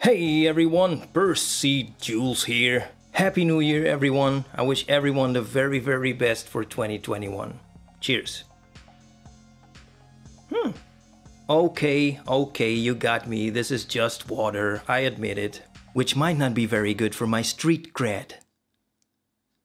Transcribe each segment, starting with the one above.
Hey everyone, Percy Jules here. Happy New Year everyone. I wish everyone the very best for 2021. Cheers. Okay, you got me. This is just water, I admit it. Which might not be very good for my street cred.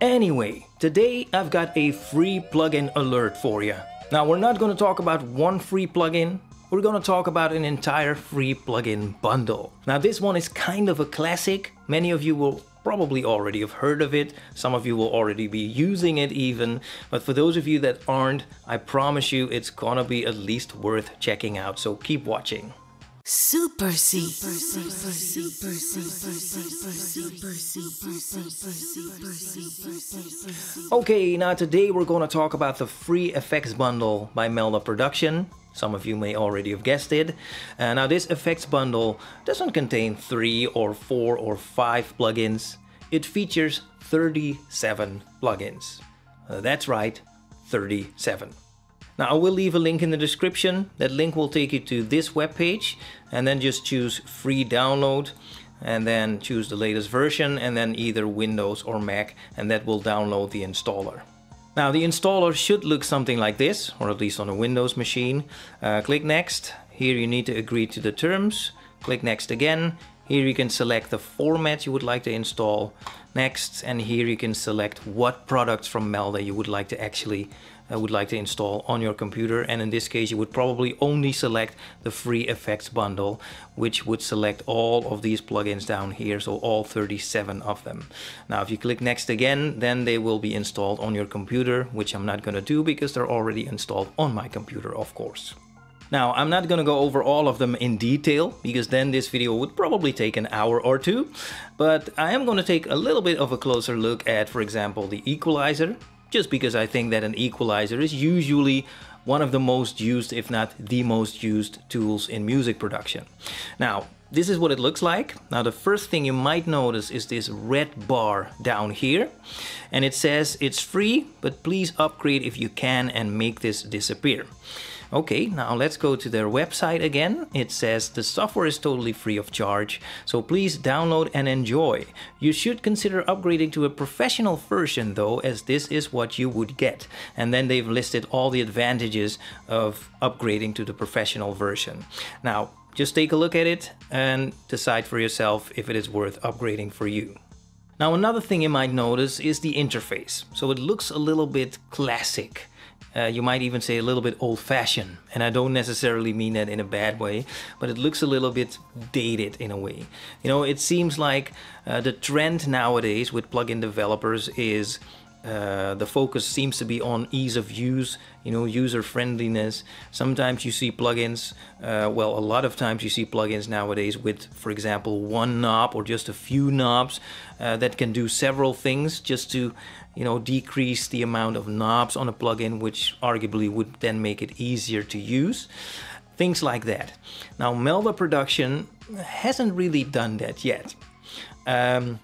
Anyway, today I've got a free plugin alert for you. Now we're not going to talk about one free plugin. We're going to talk about an entire free plugin bundle. Now this one is kind of a classic. Many of you will probably already have heard of it. Some of you will already be using it even. But for those of you that aren't, I promise you it's going to be at least worth checking out. So keep watching. Supercy. Okay, now today we're going to talk about the free effects bundle by MeldaProduction. Some of you may already have guessed it. Now this effects bundle doesn't contain 3 or 4 or 5 plugins. It features 37 plugins. That's right, 37. Now I will leave a link in the description. That link will take you to this webpage, and then just choose free download, and then choose the latest version, and then either Windows or Mac, and that will download the installer. Now the installer should look something like this, or at least on a Windows machine. Click next. Here you need to agree to the terms. Click next again. Here you can select the format you would like to install. Next, and here you can select what products from Melda you would like to install on your computer. And in this case you would probably only select the free effects bundle, which would select all of these plugins down here, so all 37 of them. Now if you click next again, then they will be installed on your computer, which I'm not going to do because they're already installed on my computer, of course. Now I'm not going to go over all of them in detail because then this video would probably take an hour or two, but I am going to take a little bit of a closer look at, for example, the equalizer, just because I think that an equalizer is usually one of the most used, if not the most used, tools in music production. Now this is what it looks like. Now the first thing you might notice is this red bar down here, and it says it's free, but please upgrade if you can and make this disappear. Okay, now let's go to their website again. It says the software is totally free of charge, so please download and enjoy. You should consider upgrading to a professional version though, as this is what you would get. And then they've listed all the advantages of upgrading to the professional version. Now, just take a look at it and decide for yourself if it is worth upgrading for you. Now, another thing you might notice is the interface. So it looks a little bit classic. You might even say a little bit old-fashioned, and I don't necessarily mean that in a bad way, but it looks a little bit dated in a way. You know, it seems like the trend nowadays with plugin developers is the focus seems to be on ease of use, you know, user friendliness. Sometimes you see plugins, well, a lot of times you see plugins nowadays with, for example, one knob or just a few knobs that can do several things, just to, you know, decrease the amount of knobs on a plugin, which arguably would then make it easier to use. Things like that. Now, MeldaProduction hasn't really done that yet. And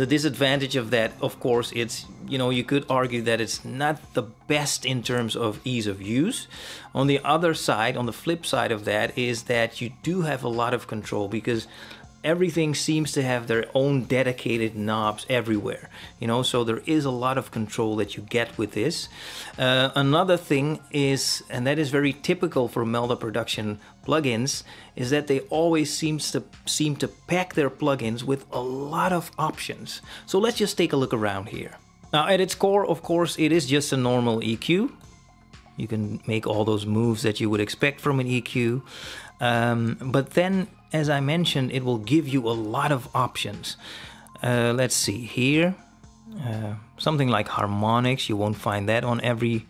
the disadvantage of that, of course, it's, you know, you could argue that it's not the best in terms of ease of use. On the other side, on the flip side of that, is that you do have a lot of control because everything seems to have their own dedicated knobs everywhere, you know, so there is a lot of control that you get with this. Another thing is, and that is very typical for MeldaProduction plugins, is that they always seem to pack their plugins with a lot of options. So let's just take a look around here. Now at its core, of course, it is just a normal EQ. You can make all those moves that you would expect from an EQ. But then, as I mentioned, it will give you a lot of options. Let's see here, something like harmonics. You won't find that on every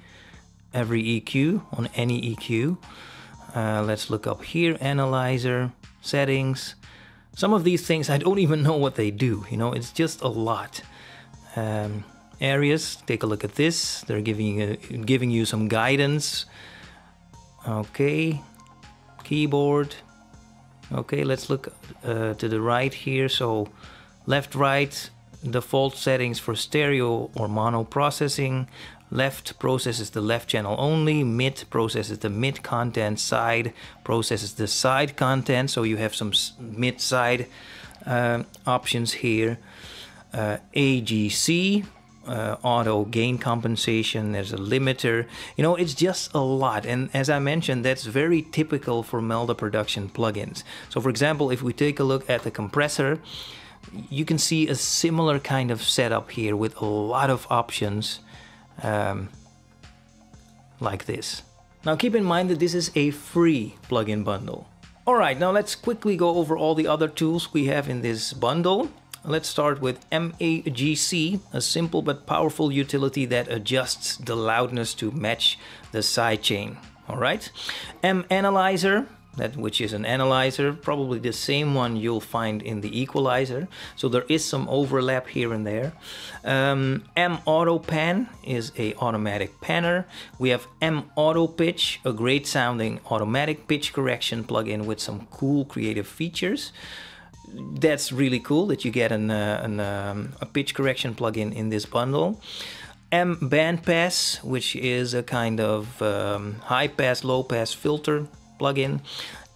EQ, on any EQ. Let's look up here, analyzer, settings. Some of these things I don't even know what they do, you know, it's just a lot. Areas, take a look at this. They're giving you some guidance. Okay, keyboard. Okay, let's look to the right here. So left, right, default settings for stereo or mono processing, Left processes the left channel only, mid processes the mid content, side processes the side content, so you have some mid-side options here. AGC, auto gain compensation, there's a limiter. You know, it's just a lot, and as I mentioned, that's very typical for MeldaProduction plugins. So for example, if we take a look at the compressor, you can see a similar kind of setup here with a lot of options like this. Now keep in mind that this is a free plugin bundle. Alright, now let's quickly go over all the other tools we have in this bundle. Let's start with MAGC, a simple but powerful utility that adjusts the loudness to match the sidechain. Alright, M Analyzer, which is an analyzer, probably the same one you'll find in the equalizer, so there is some overlap here and there. M Auto Pan is a automatic panner. We have M Auto Pitch, a great sounding automatic pitch correction plugin with some cool creative features. That's really cool that you get a pitch correction plugin in this bundle. M bandpass, which is a kind of high pass, low pass filter plugin.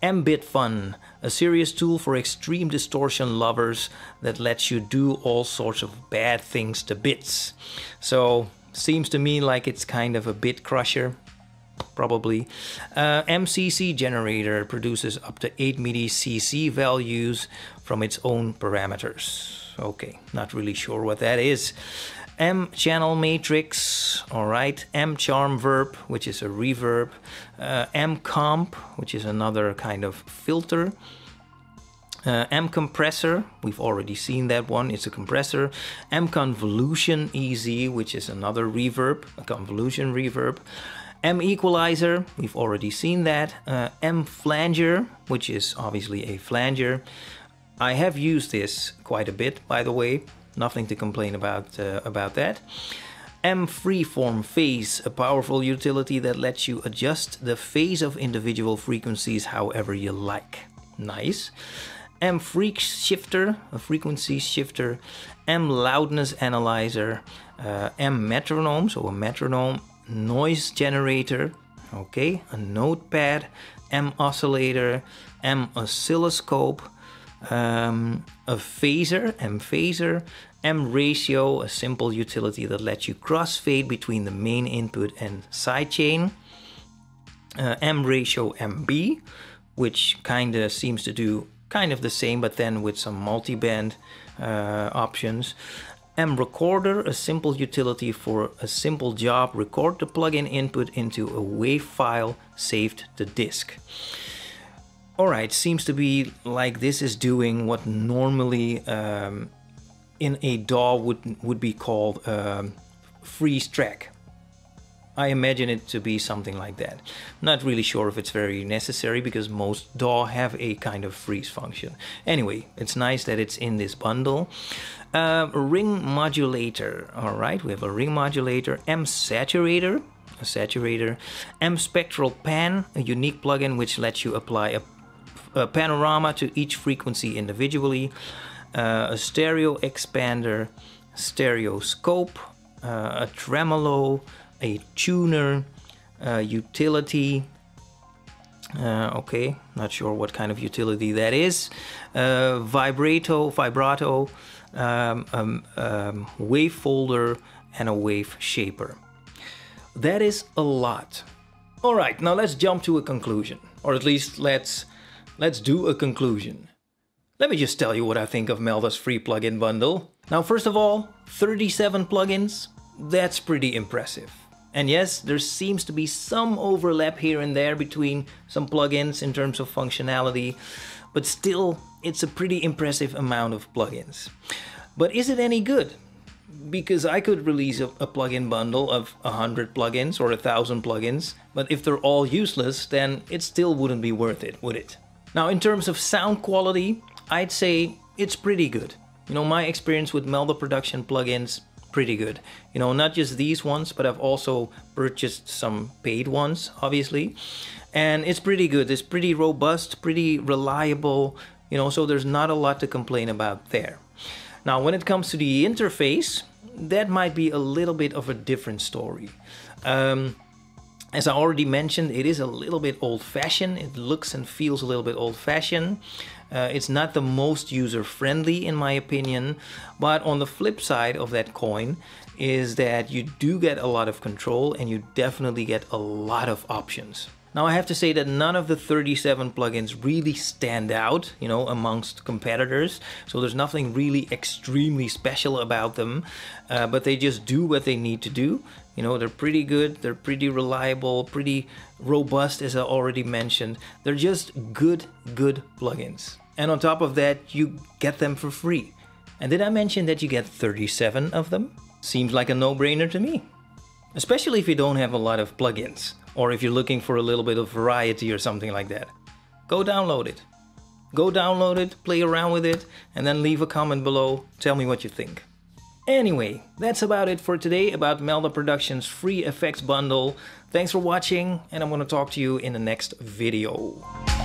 M Bitfun, a serious tool for extreme distortion lovers that lets you do all sorts of bad things to bits. So seems to me like it's kind of a bit crusher, probably. MCC generator produces up to 8 MIDI CC values from its own parameters. Okay, not really sure what that is. M channel matrix, all right. M charm verb, which is a reverb. M comp, which is another kind of filter. M compressor, we've already seen that one, it's a compressor. M convolution easy, which is another reverb, a convolution reverb. M equalizer, we've already seen that. M flanger, which is obviously a flanger. I have used this quite a bit, by the way. Nothing to complain about that. M freeform phase, a powerful utility that lets you adjust the phase of individual frequencies however you like. Nice. M freak shifter, a frequency shifter. M loudness analyzer. M metronome, so a metronome. Noise generator, okay. A notepad. M oscillator. M oscilloscope. A phaser, M phaser. M ratio, a simple utility that lets you crossfade between the main input and sidechain. M ratio MB, which kind of seems to do kind of the same, but then with some multi-band options. MRecorder, a simple utility for a simple job. Record the plugin input into a WAV file saved to disk. Alright, seems to be like this is doing what normally in a DAW would be called freeze track. I imagine it to be something like that. Not really sure if it's very necessary because most DAW have a kind of freeze function. Anyway, it's nice that it's in this bundle. Ring modulator, alright, we have a ring modulator. M saturator, a saturator. M SpectralPan, a unique plugin which lets you apply a panorama to each frequency individually. A stereo expander, stereoscope, a tremolo, a tuner, utility. Okay, not sure what kind of utility that is. Vibrato, wave folder, and a wave shaper. That is a lot. All right, now let's jump to a conclusion, or at least let's do a conclusion. Let me just tell you what I think of Melda's free plugin bundle. Now, first of all, 37 plugins, that's pretty impressive. And yes, there seems to be some overlap here and there between some plugins in terms of functionality, but still, it's a pretty impressive amount of plugins. But is it any good? Because I could release a plugin bundle of 100 plugins or 1,000 plugins, but if they're all useless, then it still wouldn't be worth it, would it? Now, in terms of sound quality, I'd say it's pretty good. You know, my experience with MeldaProduction plugins, pretty good. You know, not just these ones, but I've also purchased some paid ones, obviously. And it's pretty good. It's pretty robust, pretty reliable, you know, so there's not a lot to complain about there. Now, when it comes to the interface, that might be a little bit of a different story. As I already mentioned, it is a little bit old-fashioned. It looks and feels a little bit old-fashioned. It's not the most user-friendly in my opinion, but on the flip side of that coin is that you do get a lot of control and you definitely get a lot of options. Now I have to say that none of the 37 plugins really stand out, you know, amongst competitors. So there's nothing really extremely special about them, but they just do what they need to do. You know, they're pretty good, they're pretty reliable, pretty robust, as I already mentioned. They're just good plugins. And on top of that, you get them for free. And did I mention that you get 37 of them? Seems like a no-brainer to me. Especially if you don't have a lot of plugins, or if you're looking for a little bit of variety or something like that. Go download it. Go download it, play around with it, and then leave a comment below, tell me what you think. Anyway, that's about it for today about MeldaProduction's free effects bundle. Thanks for watching, and I'm gonna talk to you in the next video.